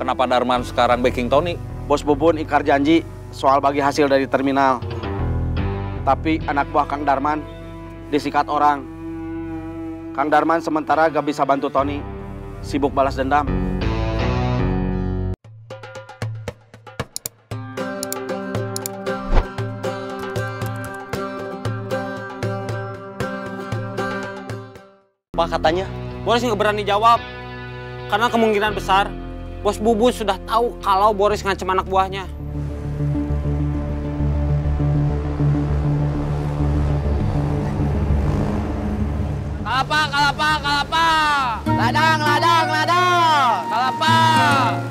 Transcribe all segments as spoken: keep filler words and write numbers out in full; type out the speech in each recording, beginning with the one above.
Kenapa Darman sekarang backing Tony? Bos Bubun ingkar janji soal bagi hasil dari terminal. Tapi anak buah Kang Darman disikat orang. Kang Darman sementara gak bisa bantu Tony. Sibuk balas dendam. Apa katanya? Boris nggak berani jawab. Karena kemungkinan besar Bos Bubun sudah tahu kalau Boris ngancam anak buahnya. Kalapa, kalapa, kalapa. Ladang, ladang, ladang. Kalapa,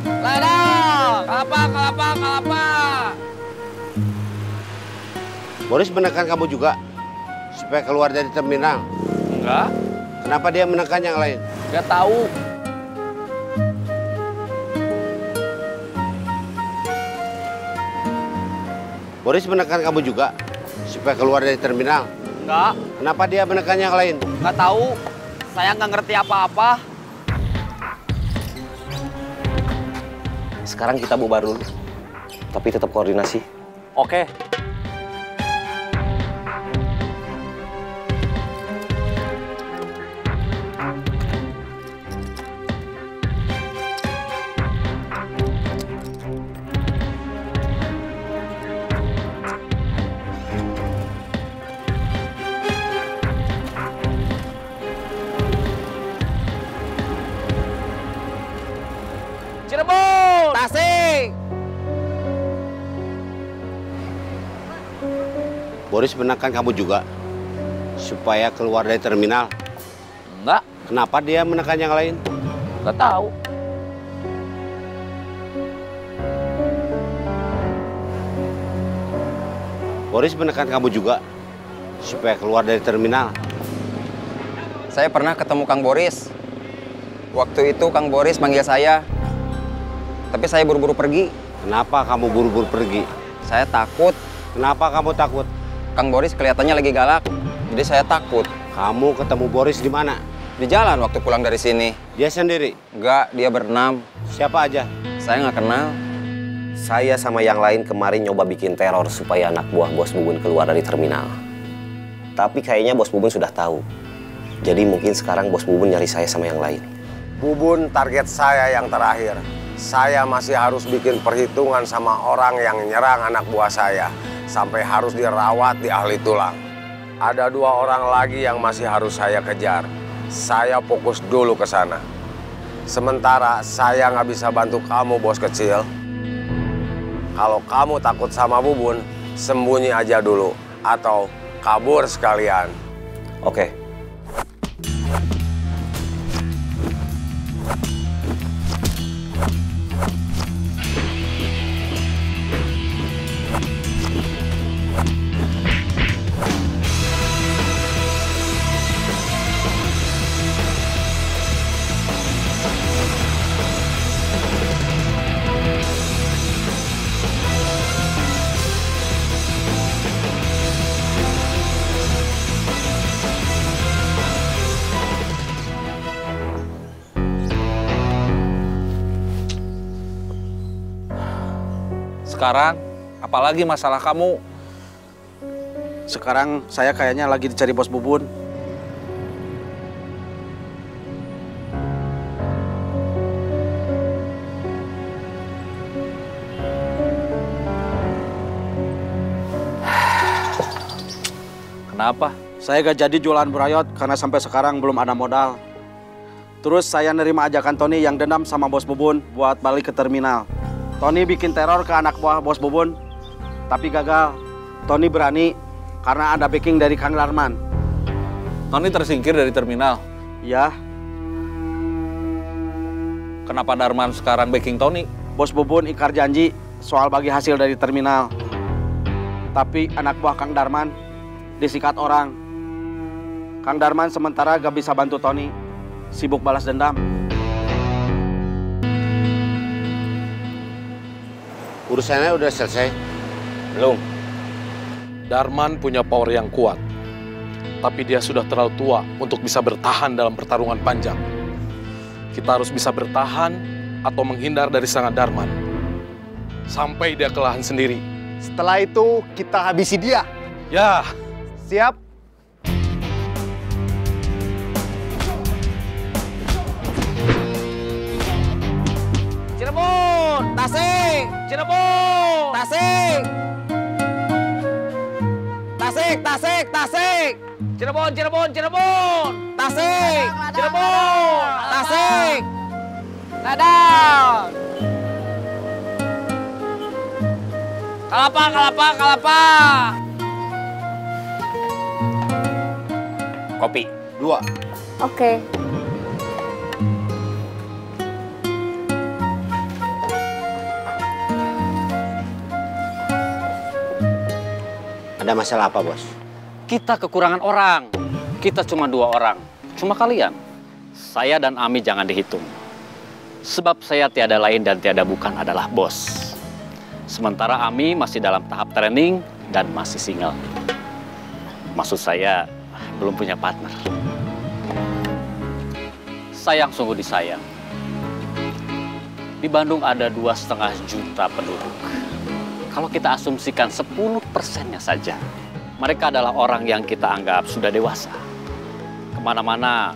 ladang. Kalapa, kalapa, kalapa. Boris menekan kamu juga supaya keluar dari terminal. Enggak. Kenapa dia menekan yang lain? Enggak tahu. Boris menekan kamu juga supaya keluar dari terminal? Enggak. Kenapa dia menekan yang lain? Enggak tahu. Saya nggak ngerti apa-apa. Sekarang kita bubar dulu, tapi tetap koordinasi. Oke. Cirebon, Tasik. Boris menekan kamu juga supaya keluar dari terminal. Enggak. Kenapa dia menekan yang lain? Enggak tahu. Boris menekan kamu juga supaya keluar dari terminal. Saya pernah ketemu Kang Boris. Waktu itu Kang Boris manggil saya. Tapi saya buru-buru pergi. Kenapa kamu buru-buru pergi? Saya takut. Kenapa kamu takut? Kang Boris kelihatannya lagi galak, jadi saya takut. Kamu ketemu Boris di mana? Di jalan waktu pulang dari sini. Dia sendiri? Enggak, dia berenam. Siapa aja? Saya nggak kenal. Saya sama yang lain kemarin nyoba bikin teror supaya anak buah Bos Bubun keluar dari terminal. Tapi kayaknya Bos Bubun sudah tahu. Jadi mungkin sekarang Bos Bubun nyari saya sama yang lain. Bubun target saya yang terakhir. Saya masih harus bikin perhitungan sama orang yang nyerang anak buah saya. Sampai harus dirawat di ahli tulang. Ada dua orang lagi yang masih harus saya kejar. Saya fokus dulu ke sana. Sementara saya nggak bisa bantu kamu, bos kecil. Kalau kamu takut sama Bubun, sembunyi aja dulu. Atau kabur sekalian. Oke. Sekarang, apalagi masalah kamu? Sekarang saya kayaknya lagi dicari Bos Bubun. Kenapa? Saya gak jadi jualan burayot karena sampai sekarang belum ada modal. Terus saya nerima ajakan Tony yang dendam sama Bos Bubun buat balik ke terminal. Tony bikin teror ke anak buah Bos Bubun, tapi gagal. Tony berani karena ada backing dari Kang Darman. Tony tersingkir dari terminal? Iya. Kenapa Darman sekarang backing Tony? Bos Bubun ingkar janji soal bagi hasil dari terminal. Tapi anak buah Kang Darman disikat orang. Kang Darman sementara gak bisa bantu Tony. Sibuk balas dendam. Urusannya udah selesai? Belum. Darman punya power yang kuat. Tapi dia sudah terlalu tua untuk bisa bertahan dalam pertarungan panjang. Kita harus bisa bertahan atau menghindar dari Sangat Darman. Sampai dia kelahan sendiri. Setelah itu kita habisi dia. Ya. Siap. Cirebon, Tasik, Cirebon, Tasik. Tasik, Tasik, Tasik. Cirebon, Cirebon, Cirebon. Tasik, ladang, Cirebon, ladang, Tasik. Ladang. Kalapa, Kalapa, Kalapa. Kopi, dua. Oke. Okay. Ada masalah apa, Bos? Kita kekurangan orang. Kita cuma dua orang. Cuma kalian. Saya dan Ami jangan dihitung. Sebab saya tiada lain dan tiada bukan adalah Bos. Sementara Ami masih dalam tahap training dan masih single. Maksud saya, belum punya partner. Sayang sungguh disayang. Di Bandung ada dua setengah juta penduduk. Kalau kita asumsikan sepuluh persennya saja, mereka adalah orang yang kita anggap sudah dewasa. Kemana-mana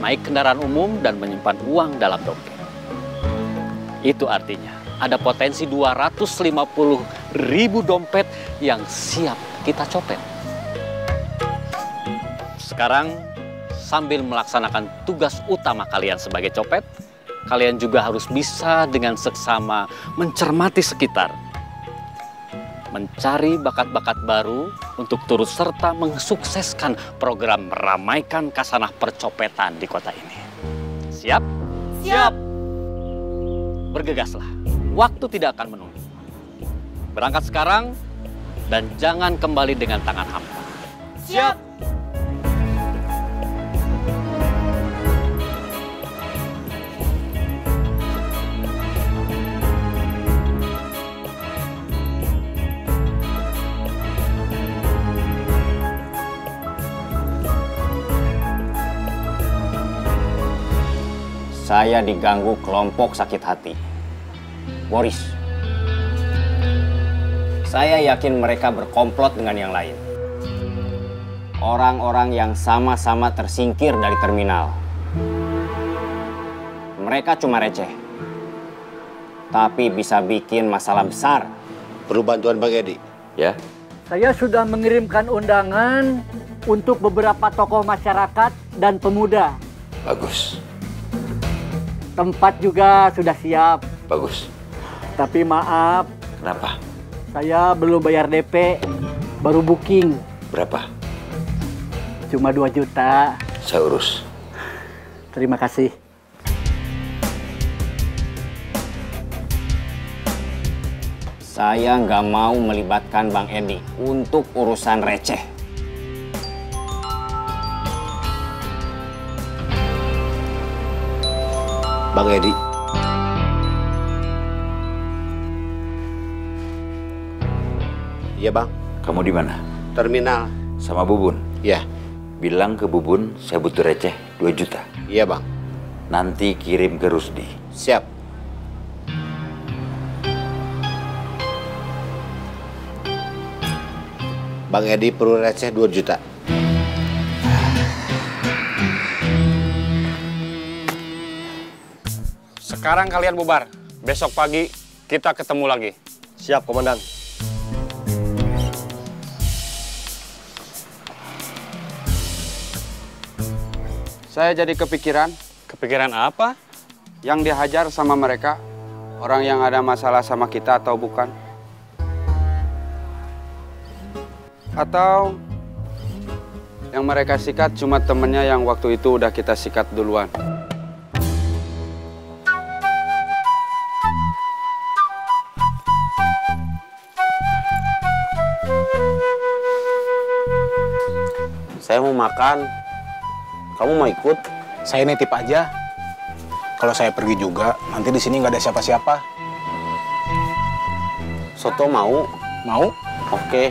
naik kendaraan umum dan menyimpan uang dalam dompet. Itu artinya ada potensi dua ratus lima puluh ribu dompet yang siap kita copet. Sekarang, sambil melaksanakan tugas utama kalian sebagai copet, kalian juga harus bisa dengan seksama mencermati sekitar. Mencari bakat-bakat baru untuk turut serta mensukseskan program meramaikan kasanah percopetan di kota ini. Siap? Siap! Bergegaslah, waktu tidak akan menunggu. Berangkat sekarang dan jangan kembali dengan tangan hampa. Siap! Saya diganggu kelompok sakit hati. Boris. Saya yakin mereka berkomplot dengan yang lain. Orang-orang yang sama-sama tersingkir dari terminal. Mereka cuma receh. Tapi bisa bikin masalah besar. Perlu bantuan Bang Edi, ya? Saya sudah mengirimkan undangan untuk beberapa tokoh masyarakat dan pemuda. Bagus. Tempat juga sudah siap. Bagus. Tapi maaf. Kenapa? Saya belum bayar D P. Baru booking. Berapa? Cuma dua juta. Saya urus. Terima kasih. Saya nggak mau melibatkan Bang Edi untuk urusan receh. Bang Edi. Iya, Bang. Kamu di mana? Terminal. Sama Bubun? Iya. Bilang ke Bubun saya butuh receh dua juta. Iya, Bang. Nanti kirim ke Rusdi. Siap. Bang Edi perlu receh dua juta. Sekarang kalian bubar. Besok pagi kita ketemu lagi. Siap, Komandan. Saya jadi kepikiran. Kepikiran apa? Yang dihajar sama mereka. Orang yang ada masalah sama kita atau bukan. Atau yang mereka sikat cuma temennya yang waktu itu udah kita sikat duluan. Saya mau makan. Kamu mau ikut? Saya nitip aja. Kalau saya pergi juga, nanti di sini nggak ada siapa-siapa. Soto mau? Mau? Oke.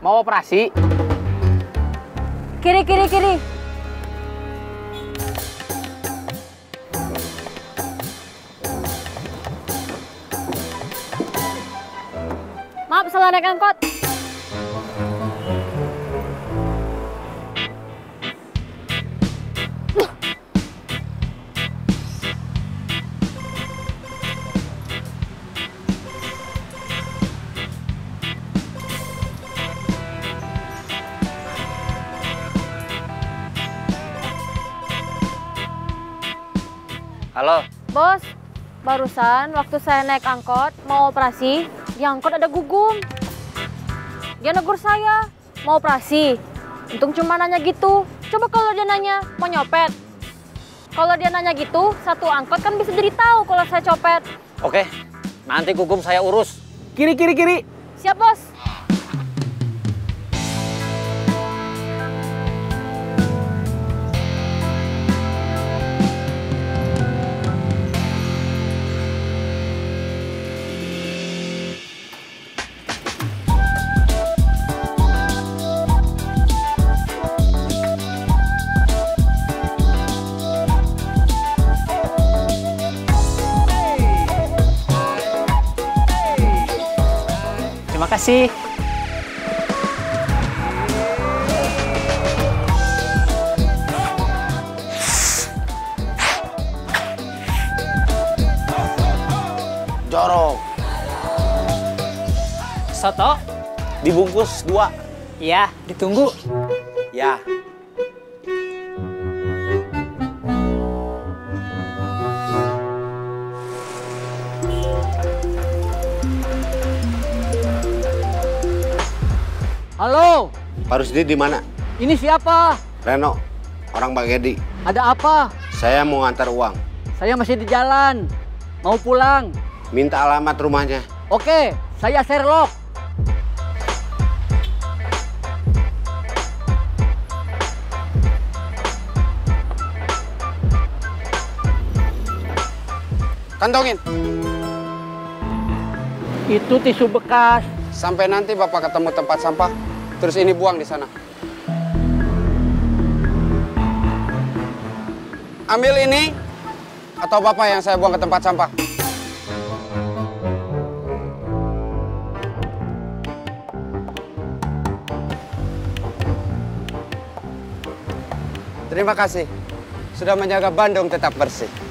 Mau operasi? Kiri, kiri, kiri. Maaf, salah naik angkot. Halo. Bos, barusan waktu saya naik angkot mau operasi, di angkot ada Gugum. Dia negur saya, mau operasi. Untung cuma nanya gitu. Coba kalau dia nanya, mau nyopet. Kalau dia nanya gitu, satu angkot kan bisa jadi tahu kalau saya copet. Oke, nanti Gugum saya urus. Kiri, kiri, kiri. Siap, Bos. Terima kasih. Jorok. Soto dibungkus dua. Iya, ditunggu. Ya. Halo. Pak Rusdi di mana? Ini siapa? Reno, orang Bang Edi. Ada apa? Saya mau ngantar uang. Saya masih di jalan, mau pulang. Minta alamat rumahnya. Oke, saya Serlok. Kantongin. Itu tisu bekas. Sampai nanti Bapak ketemu tempat sampah. Terus ini buang di sana. Ambil ini, atau Bapak yang saya buang ke tempat sampah. Terima kasih sudah menjaga Bandung tetap bersih.